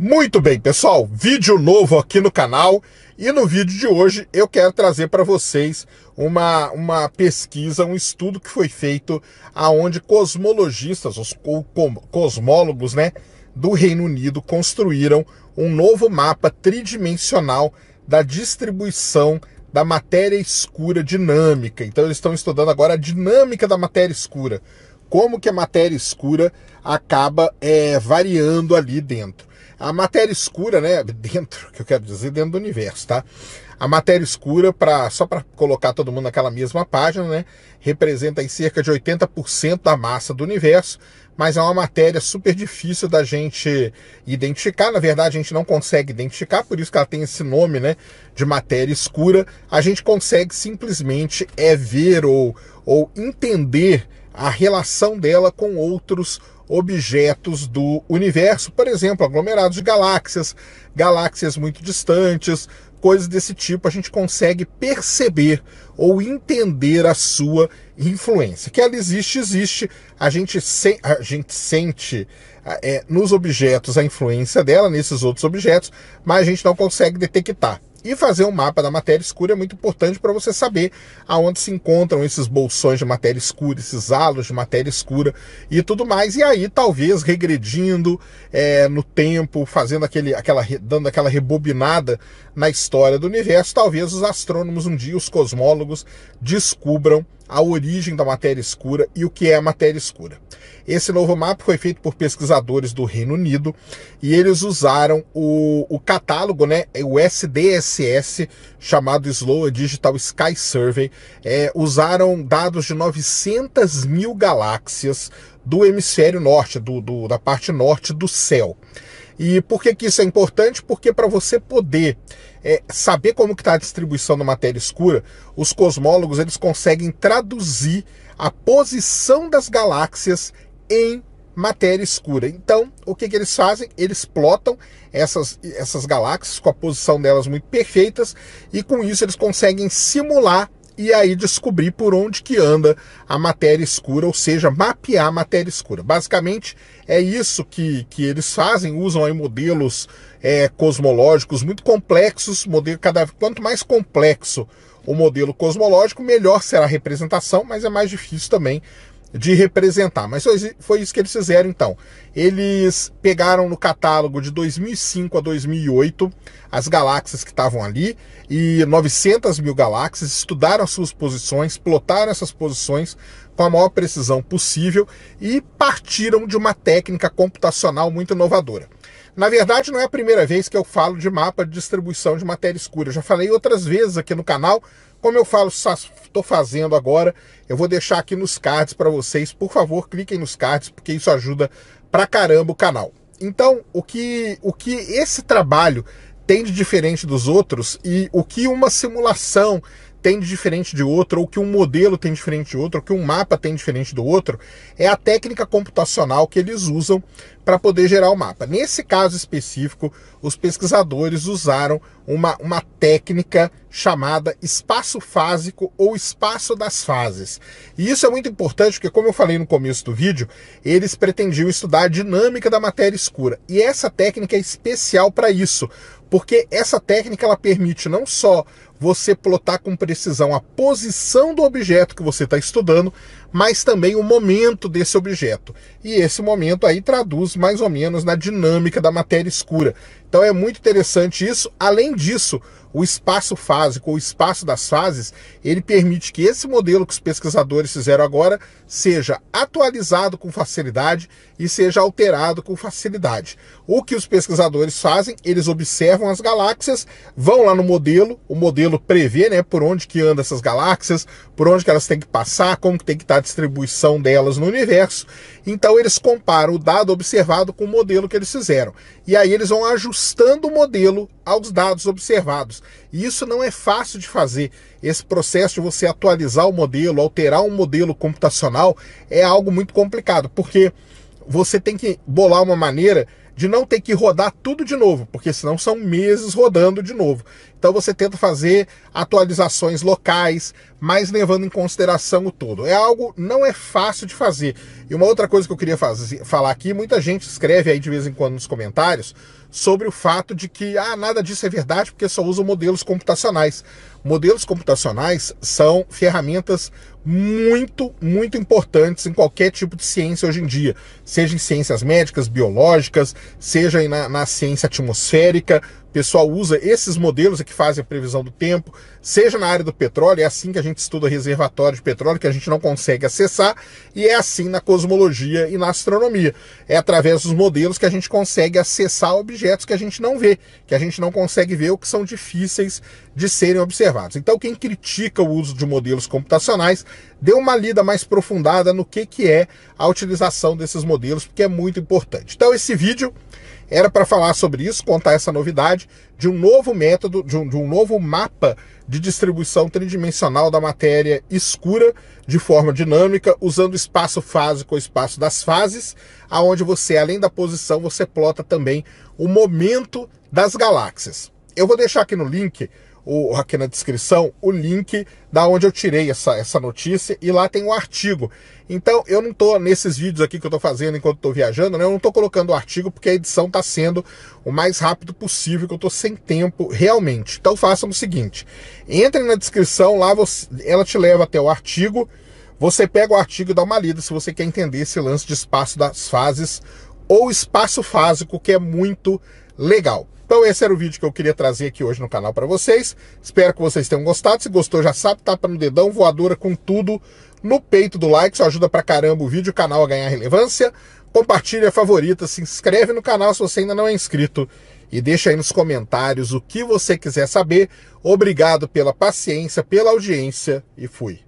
Muito bem, pessoal, vídeo novo aqui no canal, e no vídeo de hoje eu quero trazer para vocês uma pesquisa, um estudo que foi feito aonde cosmologistas, os cosmólogos, né, do Reino Unido construíram um novo mapa tridimensional da distribuição da matéria escura dinâmica. Então eles estão estudando agora a dinâmica da matéria escura, como que a matéria escura acaba variando ali dentro. A matéria escura, né, dentro, que eu quero dizer, dentro do universo, tá? A matéria escura, só para colocar todo mundo naquela mesma página, né, representa aí cerca de 80% da massa do universo, mas é uma matéria super difícil da gente identificar. Na verdade, a gente não consegue identificar, por isso que ela tem esse nome, né, de matéria escura. A gente consegue simplesmente ver ou entender a relação dela com outros objetos do universo, por exemplo, aglomerados de galáxias, galáxias muito distantes, coisas desse tipo. A gente consegue perceber ou entender a sua influência. Que ela existe, existe, a gente sente nos objetos a influência dela, nesses outros objetos, mas a gente não consegue detectar. E fazer um mapa da matéria escura é muito importante para você saber aonde se encontram esses bolsões de matéria escura, esses halos de matéria escura e tudo mais. E aí, talvez, regredindo no tempo, fazendo dando aquela rebobinada na história do universo, talvez os astrônomos um dia, os cosmólogos, descubram a origem da matéria escura e o que é a matéria escura. Esse novo mapa foi feito por pesquisadores do Reino Unido e eles usaram o catálogo, né, o SDSS, chamado Sloan Digital Sky Survey. Usaram dados de 900 mil galáxias do hemisfério norte, da parte norte do céu. E por que que isso é importante? Porque para você poder saber como que está a distribuição da matéria escura, os cosmólogos eles conseguem traduzir a posição das galáxias em matéria escura. Então, o que que eles fazem? Eles plotam essas galáxias com a posição delas muito perfeitas e com isso eles conseguem simular e aí descobrir por onde que anda a matéria escura, ou seja, mapear a matéria escura. Basicamente, é isso que eles fazem, usam aí modelos cosmológicos muito complexos, quanto mais complexo o modelo cosmológico, melhor será a representação, mas é mais difícil também de representar. Mas foi isso que eles fizeram. Então, eles pegaram no catálogo de 2005 a 2008 as galáxias que estavam ali, e 900 mil galáxias, estudaram as suas posições, plotaram essas posições com a maior precisão possível e partiram de uma técnica computacional muito inovadora. Na verdade, não é a primeira vez que eu falo de mapa de distribuição de matéria escura. Eu já falei outras vezes aqui no canal. Como eu estou fazendo agora, eu vou deixar aqui nos cards para vocês. Por favor, cliquem nos cards, porque isso ajuda pra caramba o canal. Então, o que esse trabalho tem de diferente dos outros e o que uma simulação tem de diferente de outro, ou que um modelo tem de diferente de outro, ou que um mapa tem de diferente do outro, é a técnica computacional que eles usam para poder gerar o mapa. Nesse caso específico, os pesquisadores usaram uma técnica chamada espaço fásico ou espaço das fases. E isso é muito importante porque, como eu falei no começo do vídeo, eles pretendiam estudar a dinâmica da matéria escura. E essa técnica é especial para isso, porque essa técnica ela permite não só você plotar com precisão a posição do objeto que você está estudando, mas também o momento desse objeto. E esse momento aí traduz mais ou menos na dinâmica da matéria escura. Então é muito interessante isso. Além disso, o espaço fásico, o espaço das fases, ele permite que esse modelo que os pesquisadores fizeram agora seja atualizado com facilidade e seja alterado com facilidade. O que os pesquisadores fazem? Eles observam as galáxias, vão lá no modelo, o modelo prevê, né, por onde que andam essas galáxias, por onde que elas têm que passar, como que tem que estar a distribuição delas no universo. Então eles comparam o dado observado com o modelo que eles fizeram. E aí eles vão ajustando o modelo aos dados observados. E isso não é fácil de fazer. Esse processo de você atualizar o modelo, alterar um modelo computacional, é algo muito complicado, porque você tem que bolar uma maneira de não ter que rodar tudo de novo, porque senão são meses rodando de novo. Então você tenta fazer atualizações locais, mas levando em consideração o todo. É algo não é fácil de fazer. E uma outra coisa que eu queria falar aqui, muita gente escreve aí de vez em quando nos comentários sobre o fato de que nada disso é verdade porque só usam modelos computacionais. Modelos computacionais são ferramentas muito, muito importantes em qualquer tipo de ciência hoje em dia, seja em ciências médicas, biológicas, seja na ciência atmosférica. O pessoal usa esses modelos que fazem a previsão do tempo, seja na área do petróleo, é assim que a gente estuda reservatório de petróleo que a gente não consegue acessar, e é assim na cosmologia e na astronomia. É através dos modelos que a gente consegue acessar objetos que a gente não vê, que a gente não consegue ver ou que são difíceis de serem observados. Então quem critica o uso de modelos computacionais, dê uma lida mais aprofundada no que é a utilização desses modelos, porque é muito importante. Então esse vídeo era para falar sobre isso, contar essa novidade de um novo método, de um novo mapa de distribuição tridimensional da matéria escura de forma dinâmica, usando o espaço fásico, o espaço das fases, aonde você, além da posição, você plota também o momento das galáxias. Eu vou deixar aqui no link, aqui na descrição, o link da onde eu tirei essa notícia, e lá tem um artigo. Então eu não estou, nesses vídeos aqui que eu estou fazendo enquanto estou viajando, né, eu não estou colocando o artigo porque a edição está sendo o mais rápido possível, que eu estou sem tempo realmente. Então façam o seguinte, entrem na descrição, lá ela te leva até o artigo, você pega o artigo e dá uma lida se você quer entender esse lance de espaço das fases ou espaço fásico, que é muito legal. Então esse era o vídeo que eu queria trazer aqui hoje no canal para vocês. Espero que vocês tenham gostado. Se gostou, já sabe, tapa no dedão, voadora com tudo no peito do like. Isso ajuda pra caramba o vídeo, o canal a ganhar relevância. Compartilha, favorita, se inscreve no canal se você ainda não é inscrito. E deixa aí nos comentários o que você quiser saber. Obrigado pela paciência, pela audiência, e fui.